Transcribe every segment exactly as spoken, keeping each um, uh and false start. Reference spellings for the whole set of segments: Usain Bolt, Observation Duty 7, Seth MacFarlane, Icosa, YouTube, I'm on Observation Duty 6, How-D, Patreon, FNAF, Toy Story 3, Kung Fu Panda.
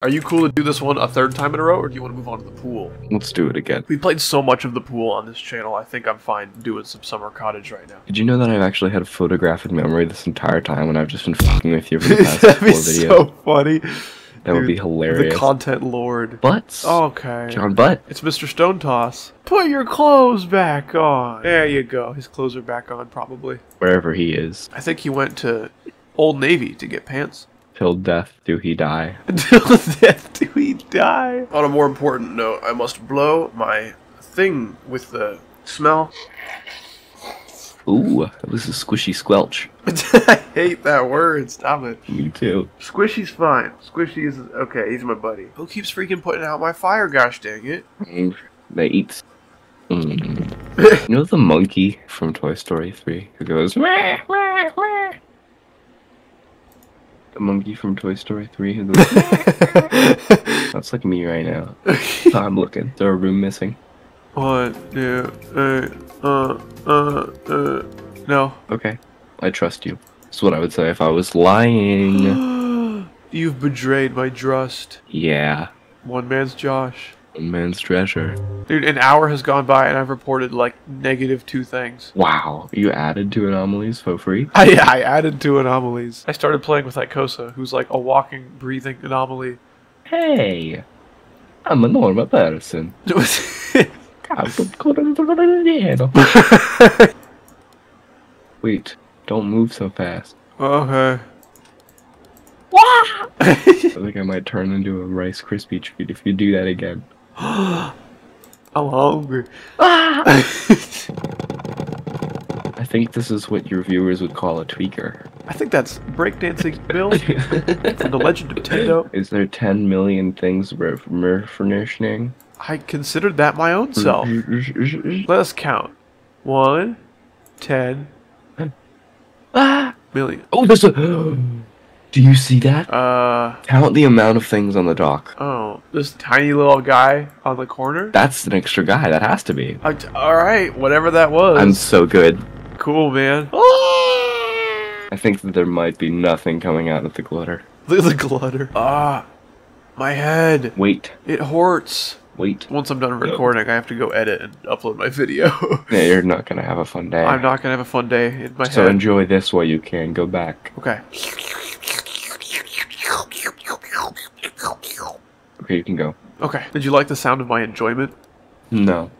Are you cool to do this one a third time in a row, or do you want to move on to the pool? Let's do it again. We played so much of the pool on this channel, I think I'm fine doing some summer cottage right now. Did you know that I've actually had a photographic memory this entire time, and I've just been fucking with you for the past couple of videos? That'd be so funny. That Dude, would be hilarious. The content lord. Butts. Okay. John Butt. It's Mister Stone Toss. Put your clothes back on. There you go. His clothes are back on, probably. Wherever he is. I think he went to Old Navy to get pants. Till death do he die. Till death do he die. On a more important note, I must blow my thing with the smell. Ooh, this is squishy squelch. I hate that word, stop it. Me too. Squishy's fine. Squishy is okay, he's my buddy. Who keeps freaking putting out my fire, gosh dang it? Mm, they eat. Mm. You know the monkey from Toy Story three who goes wah, wah, wah. The monkey from Toy Story three who goes wah, wah. That's like me right now. I'm looking. Is there a room missing? One, two, three, uh, uh, uh, no. Okay, I trust you. That's what I would say if I was lying. You've betrayed my trust. Yeah. One man's Josh. One man's treasure. Dude, an hour has gone by and I've reported like negative two things. Wow, you added to anomalies for free? I, I added two anomalies. I started playing with Icosa, who's like a walking, breathing anomaly. Hey, I'm a normal person. Wait, don't move so fast. Okay. I think I might turn into a Rice Krispie treat if you do that again. I'm hungry. I think this is what your viewers would call a tweaker. I think that's breakdancing Bill from The Legend of Tendo. Is there ten million things we're furnishing? I considered that my own self. Let us count. One, ten, ah, million. Oh, there's a... Do you see that? Uh... Count the amount of things on the dock. Oh, this tiny little guy on the corner? That's an extra guy. That has to be. I, all right, whatever that was. I'm so good. Cool, man. I think that there might be nothing coming out of the glutter. Look at the glutter. Ah, my head. Wait. It hurts. Wait. Once I'm done recording, no. I have to go edit and upload my video. Yeah, you're not gonna have a fun day. I'm not gonna have a fun day in my so head. So enjoy this while you can. Go back. Okay. Okay, you can go. Okay. Did you like the sound of my enjoyment? No.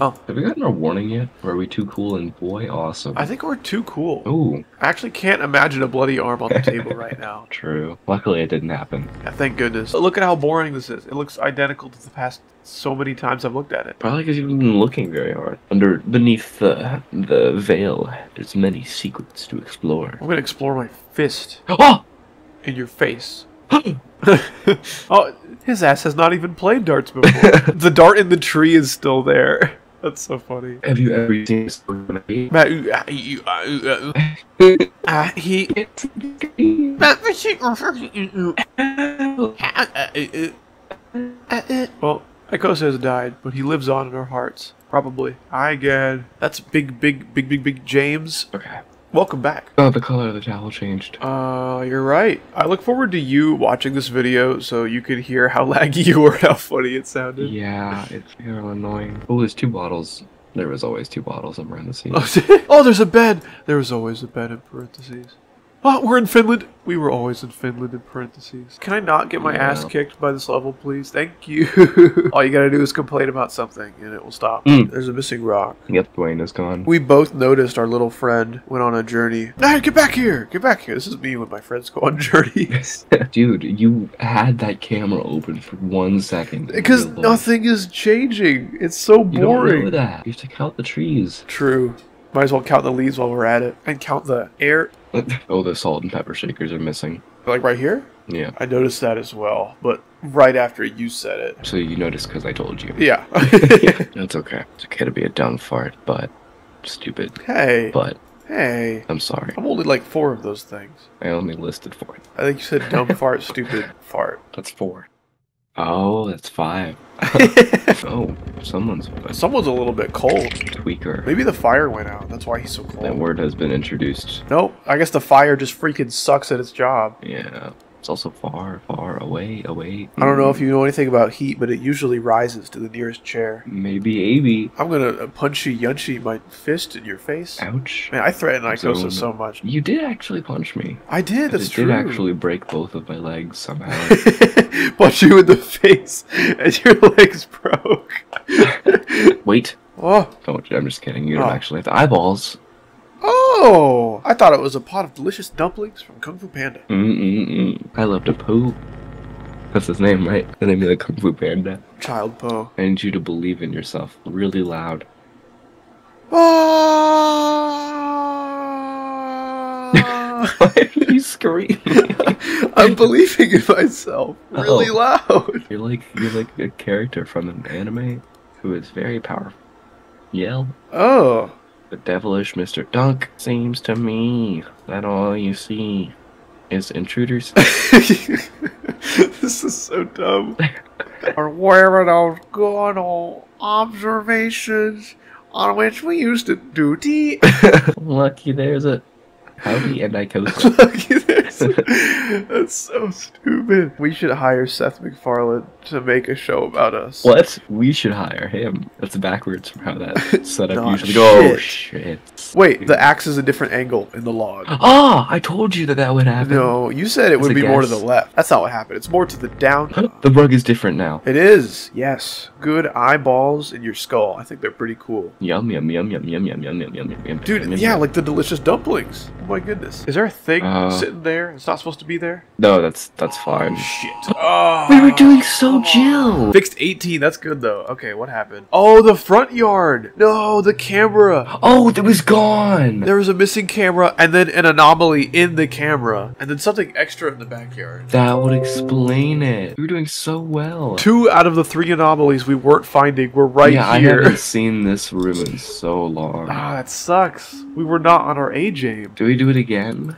Oh. Have we gotten a warning yet? Or are we too cool and boy awesome? I think we're too cool. Ooh. I actually can't imagine a bloody arm on the table right now. True. Luckily it didn't happen. Yeah, thank goodness. But look at how boring this is. It looks identical to the past so many times I've looked at it. Probably because you've been looking very hard. Under, beneath the, the veil, there's many secrets to explore. I'm gonna explore my fist. Oh! In your face. Oh, his ass has not even played darts before. The dart in the tree is still there. That's so funny. Have you ever seen this? Matt, you, uh, you, uh, uh, uh, he. Well, Icosa has died, but he lives on in our hearts. Probably. I get. That's big, big, big, big, big James. Okay. Welcome back. Oh, the color of the towel changed. Uh, you're right. I look forward to you watching this video so you can hear how laggy you were, how funny it sounded. Yeah, it's real annoying. Oh, there's two bottles. There was always two bottles somewhere in the scene. Oh, there's a bed. There was always a bed in parentheses. Oh, we're in Finland. We were always in Finland in parentheses. Can I not get my yeah. ass kicked by this level, please? Thank you. All you gotta do is complain about something and it will stop. Mm. There's a missing rock. Yep, Dwayne is gone. We both noticed our little friend went on a journey. No, get back here. Get back here. This is me when my friends go on journeys. Dude, you had that camera open for one second. Because nothing is changing. It's so boring. You don't know that. You have to count the trees. True. Might as well count the leaves while we're at it. And count the air. Oh, the salt and pepper shakers are missing. Like right here? Yeah. I noticed that as well, but right after you said it. So you noticed because I told you. Yeah. That's okay. It's okay to be a dumb fart, but stupid. Hey. But. Hey. I'm sorry. I'm only like four of those things. I only listed four. I think you said dumb fart, stupid fart. That's four. Oh, that's five. Oh, someone's someone's a little bit cold. Tweaker. Maybe the fire went out. That's why he's so cold. That word has been introduced. Nope. I guess the fire just freaking sucks at its job. Yeah. It's also far, far away, away. I don't know if you know anything about heat, but it usually rises to the nearest chair. Maybe A B. I'm going to punchy yunchy my fist in your face. Ouch. Man, I threaten Icosa so, so much. You did actually punch me. I did, that's it true. It did actually break both of my legs somehow. Punch you in the face and your legs broke. Wait. Oh. Don't you, I'm just kidding. You don't oh. actually have the eyeballs. Oh! I thought it was a pot of delicious dumplings from Kung Fu Panda. Mm-mm-mm. I love to poo. That's his name, right? The name of the Kung Fu Panda. Child Po. I need you to believe in yourself really loud. Ah! Why are you screaming? I'm believing in myself really oh. loud. You're like, you're like a character from an anime who is very powerful. Yell. Oh. The devilish Mister Dunk seems to me that all you see is intruders. This is so dumb. Or where are those good old observations on which we used to duty? Lucky there's a Howdy and Icosa. Lucky there's a... That's so stupid. We should hire Seth MacFarlane to make a show about us. What? We should hire him. That's backwards from how that setup usually goes. Oh, shit. Wait, the axe is a different angle in the log. Ah, I told you that that would happen. No, you said it would be more to the left. That's not what happened. It's more to the down. The rug is different now. It is. Yes. Good eyeballs in your skull. I think they're pretty cool. Yum, yum, yum, yum, yum, yum, yum, yum, yum, yum. Dude, yeah, like the delicious dumplings. Oh my goodness. Is there a thing uh, sitting there? It's not supposed to be there? No, that's that's fine. Oh, shit. Oh, we were doing so chill. Fixed eighteen. That's good, though. Okay, what happened? Oh, the front yard. No, the camera. Oh, it was gone. There was a missing camera and then an anomaly in the camera. And then something extra in the backyard. That would explain it. We were doing so well. Two out of the three anomalies we weren't finding were right yeah, here. I haven't seen this room in so long. Ah, that sucks. We were not on our A game. Do we do it again?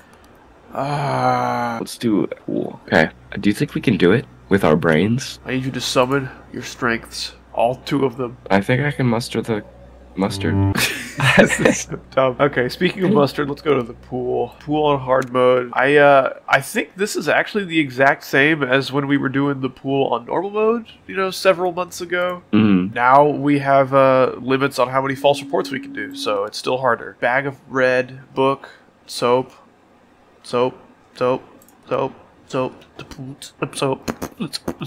Ah, uh, let's do it. Cool. Okay. Do you think we can do it with our brains? I need you to summon your strengths, all two of them. I think I can muster the mustard. This is so dumb. Okay, speaking of mustard, let's go to the pool. Pool on hard mode. I uh, I think this is actually the exact same as when we were doing the pool on normal mode. You know, several months ago. Mm. Now we have uh limits on how many false reports we can do, so it's still harder. Bag of red, book, soap. Soap, soap, soap, soap, soap, soap,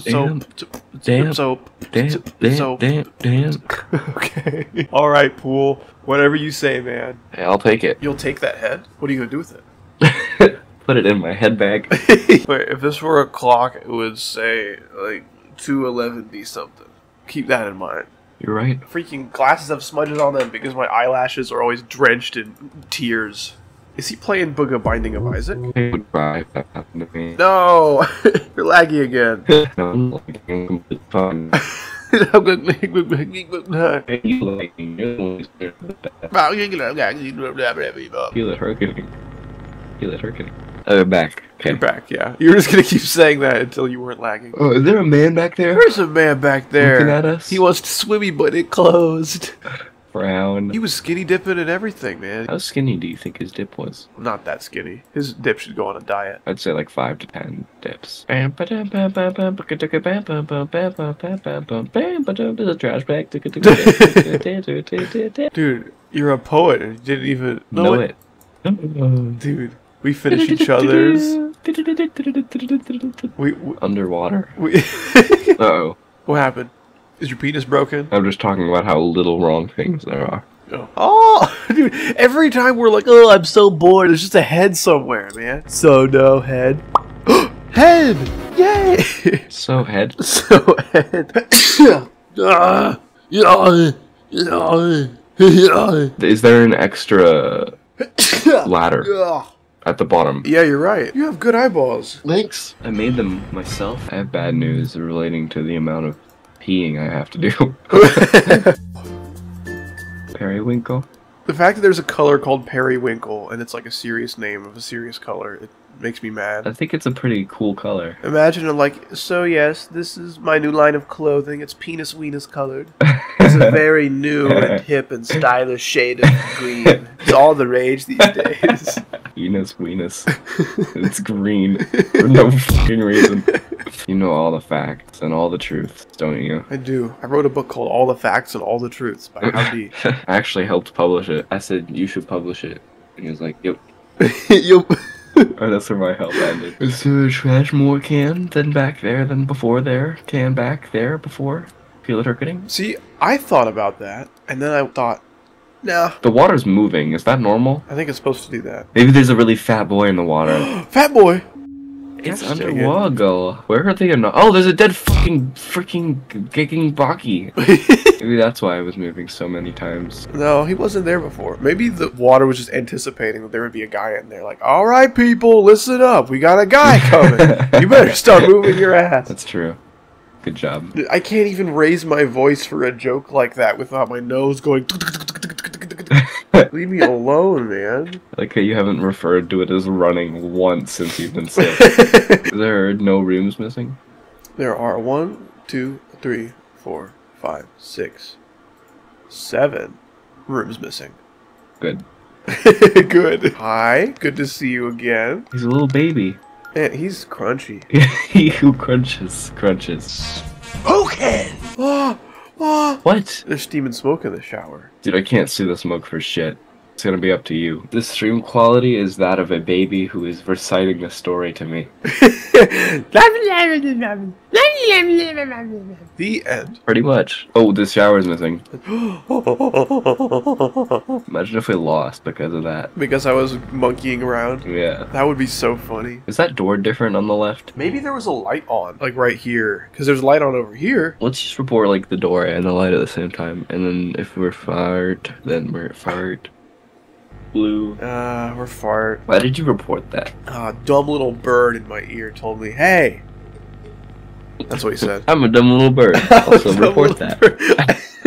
soap, damn, soap, damn, soap, damn, damn. Okay. All right, pool. Whatever you say, man. Hey, I'll take it. You'll take that head? What are you gonna do with it? Put it in my head bag. Wait, if this were a clock, it would say like two eleven be something. Keep that in mind. You're right. Freaking glasses have smudges on them because my eyelashes are always drenched in tears. Is he playing Booga Binding of Isaac? Goodbye, that happened to me. No! You're laggy again. No, I'm lagging. It's fun. I'm going to you lagging. You're the Feel it hurricane. Feel it hurricane. Oh, back. Okay. You're back, yeah. You were just going to keep saying that until you weren't lagging. Oh, is there a man back there? There's a man back there. Looking at us? He wants to swimmy, but it closed. Brown. He was skinny dipping and everything, man. How skinny do you think his dip was? Not that skinny. His dip should go on a diet. I'd say like five to ten dips. Dude, you're a poet and you didn't even know, know it. it. Dude, we finish each other's. we, we underwater. We uh oh. What happened? Is your penis broken? I'm just talking about how little wrong things there are. Oh, oh dude, every time we're like, oh, I'm so bored, there's just a head somewhere, man. So no head. Head! Yay! So head. So head. Is there an extra ladder? At the bottom. Yeah, you're right. You have good eyeballs. Thanks. I made them myself. I have bad news relating to the amount of peeing I have to do. Periwinkle? The fact that there's a color called periwinkle and it's like a serious name of a serious color, it makes me mad. I think it's a pretty cool color. Imagine I'm like, so yes, this is my new line of clothing. It's penis weenus colored. It's a very new and hip and stylish shade of green. It's all the rage these days. Enos Weenus. It's green for no fucking reason. You know all the facts and all the truths, don't you? I do. I wrote a book called All the Facts and All the Truths by Howdy. I actually helped publish it. I said, you should publish it. And he was like, yep. Yep. Oh, that's where my help ended. Is there trash more can than back there than before there? Can back there before? Feel it hurting? See, I thought about that, and then I thought, nah. The water's moving. Is that normal? I think it's supposed to do that. Maybe there's a really fat boy in the water. Fat boy! It's underwater. Where are they? Oh, there's a dead fucking freaking gigging Baki. Maybe that's why I was moving so many times. No, he wasn't there before. Maybe the water was just anticipating that there would be a guy in there. Like, all right, people, listen up. We got a guy coming. You better start moving your ass. That's true. Good job. I can't even raise my voice for a joke like that without my nose going... Leave me alone, man. Like how you haven't referred to it as running once since you've been sick. There are no rooms missing? There are one, two, three, four, five, six, seven rooms missing. Good. Good. Hi, good to see you again. He's a little baby. Man, he's crunchy. He who crunches, crunches. Spoken! Oh! What? There's steam and smoke in the shower. Dude, I can't see the smoke for shit. It's gonna be up to you. This stream quality is that of a baby who is reciting the story to me. The end. Pretty much. Oh, this shower's missing. Imagine if we lost because of that. Because I was monkeying around? Yeah. That would be so funny. Is that door different on the left? Maybe there was a light on, like right here. Because there's light on over here. Let's just report like the door and the light at the same time. And then if we're fired, then we're fired. Blue. Uh, we're fart. Why did you report that? Ah, uh, dumb little bird in my ear told me, hey! That's what he said. I'm a dumb little bird. Also report that.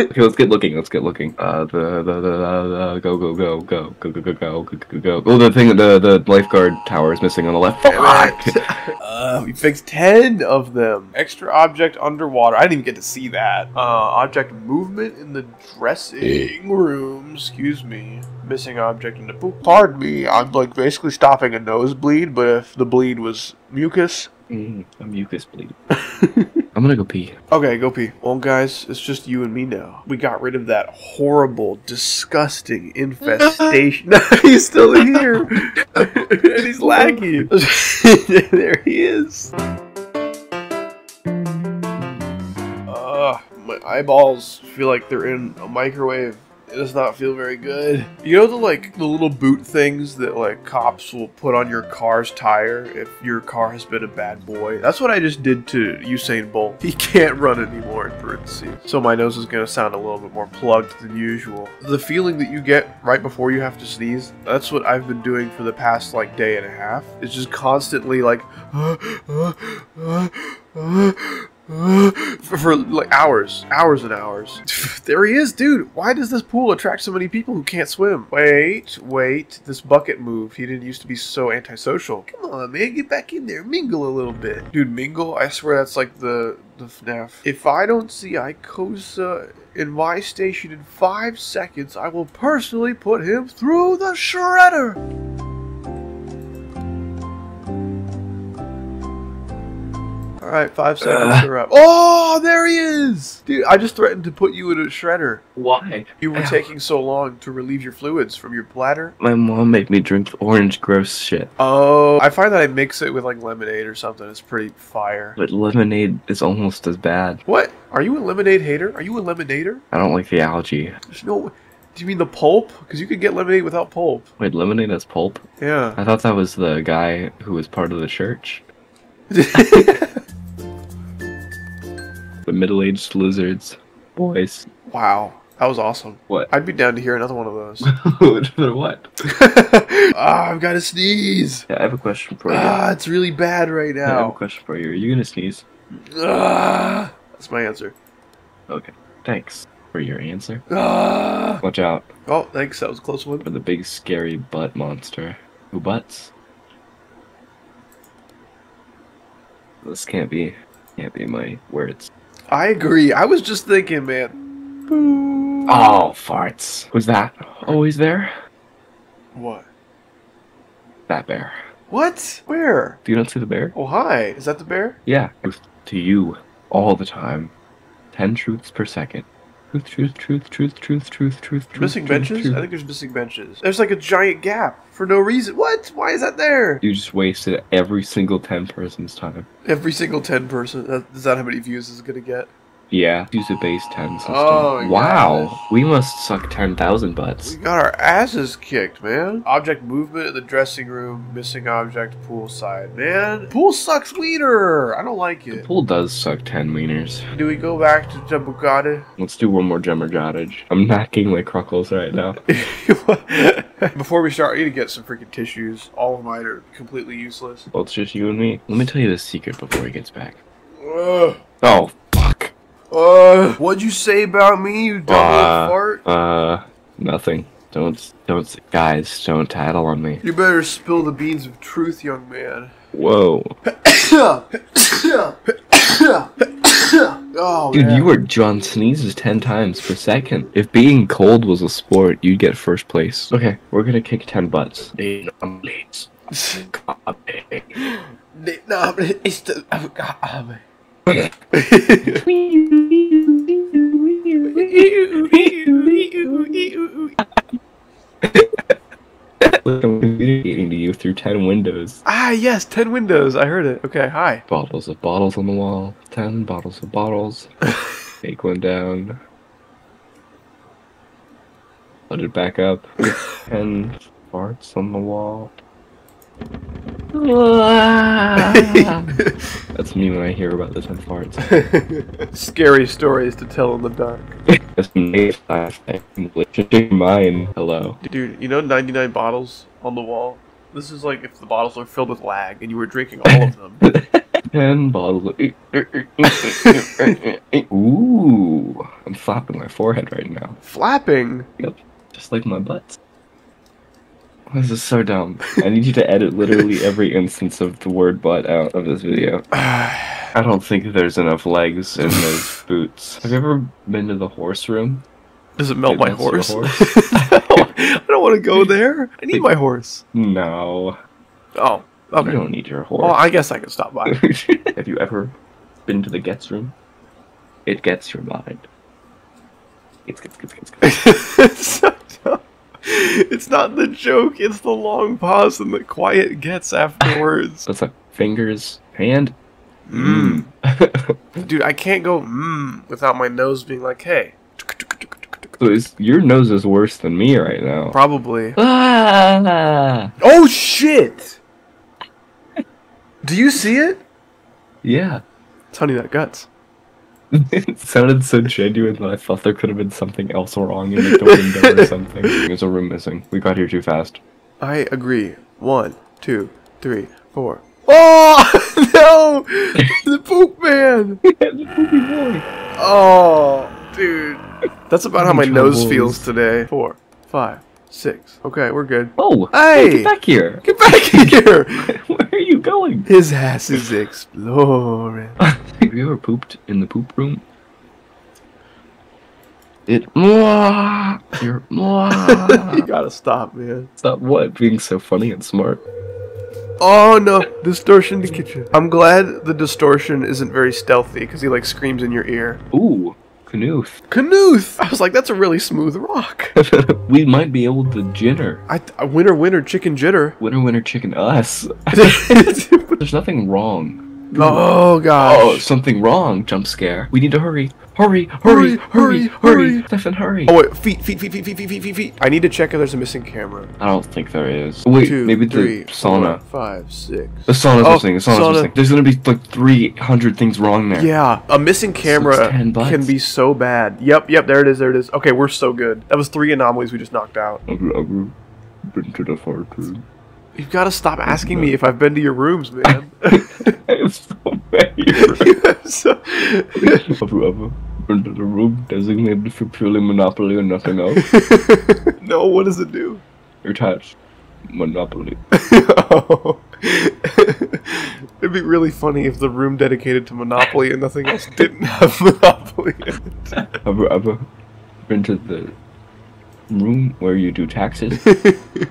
Okay, let's get looking, let's get looking. Uh, the, the, the, the, go, go, go, go, go, go, go, go, go, go, go. Oh, the thing, the, the lifeguard tower is missing on the left. Uh, we fixed ten of them. Extra object underwater. I didn't even get to see that. Uh, object movement in the dressing room. Excuse me. Missing object in the poop. Pardon me, I'm like basically stopping a nosebleed, but if the bleed was mucus. Mm, a mucus bleed. I'm gonna go pee. Okay, go pee. Well, guys, it's just you and me now. We got rid of that horrible, disgusting infestation. No, he's still here. And he's lagging. There he is. Ugh, my eyeballs feel like they're in a microwave. It does not feel very good. You know the like the little boot things that like cops will put on your car's tire if your car has been a bad boy? That's what I just did to Usain Bolt. He can't run anymore in parentheses. So my nose is gonna sound a little bit more plugged than usual. The feeling that you get right before you have to sneeze, that's what I've been doing for the past like day and a half. It's just constantly like uh, uh, uh, uh. For, for like hours, hours and hours. There he is, dude. Why does this pool attract so many people who can't swim? Wait, wait. This bucket moved. He didn't used to be so antisocial. Come on, man. Get back in there. Mingle a little bit. Dude, mingle? I swear that's like the, the F NAF. If I don't see Icosa in my station in five seconds, I will personally put him through the shredder. All right, five seconds to wrap. Oh, there he is! Dude, I just threatened to put you in a shredder. Why? You were Ow. taking so long to relieve your fluids from your bladder. My mom made me drink orange gross shit. Oh, I find that I mix it with like lemonade or something. It's pretty fire. But lemonade is almost as bad. What? Are you a lemonade hater? Are you a lemonader? I don't like the algae. There's no... Do you mean the pulp? Because you could get lemonade without pulp. Wait, lemonade has pulp? Yeah. I thought that was the guy who was part of the church. The middle-aged lizards boys. Wow, that was awesome. What? I'd be down to hear another one of those. For what? Ah, I've got to sneeze. Yeah, I have a question for you. Ah, it's really bad right now. Yeah, I have a question for you. Are you gonna sneeze? Ah, that's my answer. Okay, thanks for your answer. Ah, watch out. Oh, thanks. That was a close one. For the big scary butt monster who butts. This can't be, can't be my words. I agree. I was just thinking, man. Boo. Oh, farts. Was that always there? What? That bear. What? Where? Do you not see the bear? Oh, hi. Is that the bear? Yeah. To you, all the time. Ten truths per second. Truth, truth, truth, truth, truth, truth, truth, truth. Missing benches? I think there's missing benches. There's like a giant gap for no reason. What? Why is that there? You just wasted every single ten person's time. Every single ten person? Is that how many views is gonna get? Yeah. Use a base ten system. Oh, wow. Gosh. We must suck ten thousand butts. We got our asses kicked, man. Object movement in the dressing room. Missing object poolside. Man, pool sucks wiener. I don't like it. The pool does suck ten wieners. Do we go back to Jemmergottage? Let's do one more Jemmergottage. I'm knocking my cruckles right now. Before we start, I need to get some freaking tissues. All of mine are completely useless. Well, it's just you and me. Let me tell you the secret before he gets back. Ugh. Oh. Uh, what'd you say about me, you dumb uh, fart? Uh, nothing. Don't, don't, guys, don't tattle on me. You better spill the beans of truth, young man. Whoa. Oh, dude, man. You were John Sneezes ten times per second. If being cold was a sport, you'd get first place. Okay, we're gonna kick ten butts. I'm communicating to you through ten windows. Ah, yes, ten windows. I heard it. Okay, hi. Bottles of bottles on the wall. Ten bottles of bottles. Take one down. Put it back up. Ten farts on the wall. That's me when I hear about the ten farts. Scary stories to tell in the dark. That's me. Mine. Hello. Dude, you know ninety-nine bottles on the wall? This is like if the bottles are filled with lag and you were drinking all of them. ten bottles. Ooh. I'm flapping my forehead right now. Flapping? Yep. Just like my butts. This is so dumb. I need you to edit literally every instance of the word butt out of this video. I don't think there's enough legs in those boots. Have you ever been to the horse room? Does it melt it my horse? horse? No, I don't want to go there. I need my horse. No. Oh, okay. You don't need your horse. Well, I guess I can stop by. Have you ever been to the Gets room? It gets your mind. It's gets, gets, gets, gets. It's so dumb. It's not the joke, it's the long pause and the quiet gets afterwards. That's like fingers, hand, mmm. Dude, I can't go mmm without my nose being like, hey. So is, your nose is worse than me right now. Probably. Ah. Oh shit! Do you see it? Yeah. It's Honey Nut Guts. It sounded so genuine that I thought there could have been something else wrong in like the window or something. There's a room missing. We got here too fast. I agree. One, two, three, four. Oh no! The poop man. Yeah, the poopy boy. Oh, dude. That's about how my nose feels today. Four, five, six. Okay, we're good. Oh, hey! Get back here! Get back here! Where are you going? His ass is exploring. Have you ever pooped in the poop room? It. Mwah, you're. Mwah. You gotta stop, man. Stop what? Being so funny and smart. Oh no! Distortion in the kitchen. I'm glad the distortion isn't very stealthy because he like screams in your ear. Ooh, Knuth. Knuth! I was like, that's a really smooth rock. We might be able to jitter. I, I winner, winner, chicken jitter. Winner, winner, chicken us. There's nothing wrong. Oh gosh. Oh, something wrong, jump scare. We need to hurry. Hurry, hurry, hurry, hurry. Stefan, hurry. Oh wait, feet, feet, feet, feet, feet, feet, feet, feet. I need to check if there's a missing camera. I don't think there is. Wait, Two, maybe three, the sauna. Four, five, six. The sauna's oh, missing, the sauna's sauna. missing. There's gonna be like three hundred things wrong there. Yeah, a missing camera can be so bad. Yep, yep, there it is, there it is. Okay, we're so good. That was three anomalies we just knocked out. I've been to the far too. You've got to stop asking me if I've been to your rooms, man. I'm so bad. So have you ever been to the room designated for purely Monopoly or nothing else? No, what does it do? You're touched. Monopoly. Oh. It'd be really funny if the room dedicated to Monopoly and nothing else didn't have Monopoly in it. Have you ever been to the room where you do taxes.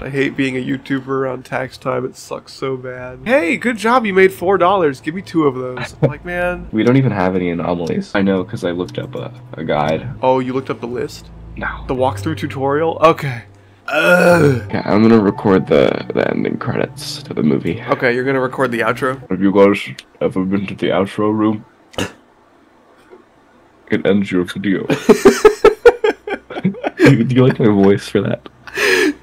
I hate being a YouTuber around tax time. It sucks so bad. Hey, good job. You made four dollars. Give me two of those. I'm like, man. We don't even have any anomalies. I know, because I looked up a, a guide. Oh, you looked up the list? No. The walkthrough tutorial? Okay. Ugh. Yeah, I'm gonna record the, the ending credits to the movie. Okay, you're gonna record the outro? Have you guys ever been to the outro room? It ends your video. Do you like my voice for that?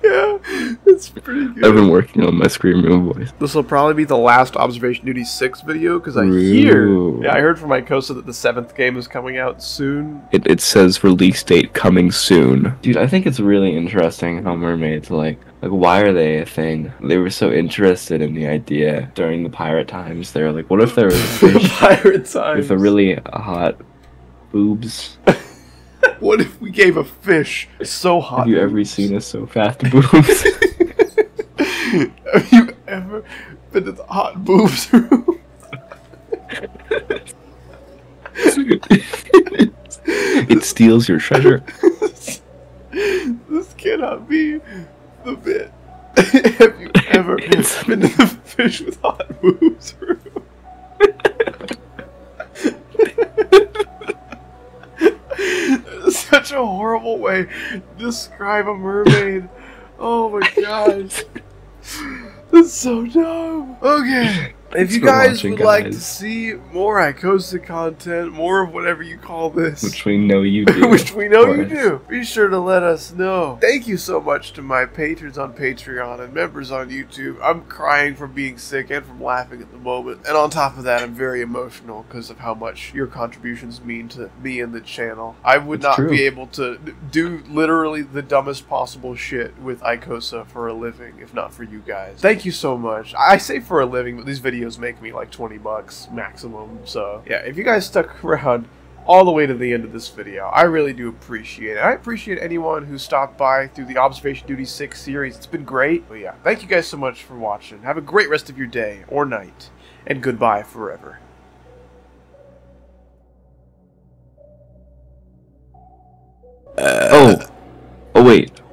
Yeah, it's pretty good. I've been working on my scream room voice. This will probably be the last Observation Duty six video, because I Ooh. hear... Yeah, I heard from Icosa that the seventh game is coming out soon. It, it says release date coming soon. Dude, I think it's really interesting how mermaids, like... Like, why are they a thing? They were so interested in the idea during the pirate times. They were like, what if there was a fish pirate times. with a really hot boobs? What if we gave a fish so hot? Have you boobs? ever seen us so fast boobs? Have you ever been to the hot boobs room? It steals your treasure. This cannot be the bit. Have you ever it's been to the fish with hot boobs room? Such a horrible way to describe a mermaid. Oh my gosh. That's so dumb. Okay. If you guys would like to see more Icosa content, more of whatever you call this. Which we know you do. Which we know you do. Be sure to let us know. Thank you so much to my patrons on Patreon and members on YouTube. I'm crying from being sick and from laughing at the moment. And on top of that, I'm very emotional because of how much your contributions mean to me and the channel. I would not be able to do literally the dumbest possible shit with Icosa for a living, if not for you guys. Thank you so much. I say for a living, but these videos make me like twenty bucks maximum. So yeah, if you guys stuck around all the way to the end of this video, I really do appreciate it. I appreciate anyone who stopped by through the Observation Duty six series. It's been great. But yeah, thank you guys so much for watching. Have a great rest of your day or night, and goodbye forever. Uh, oh, oh wait.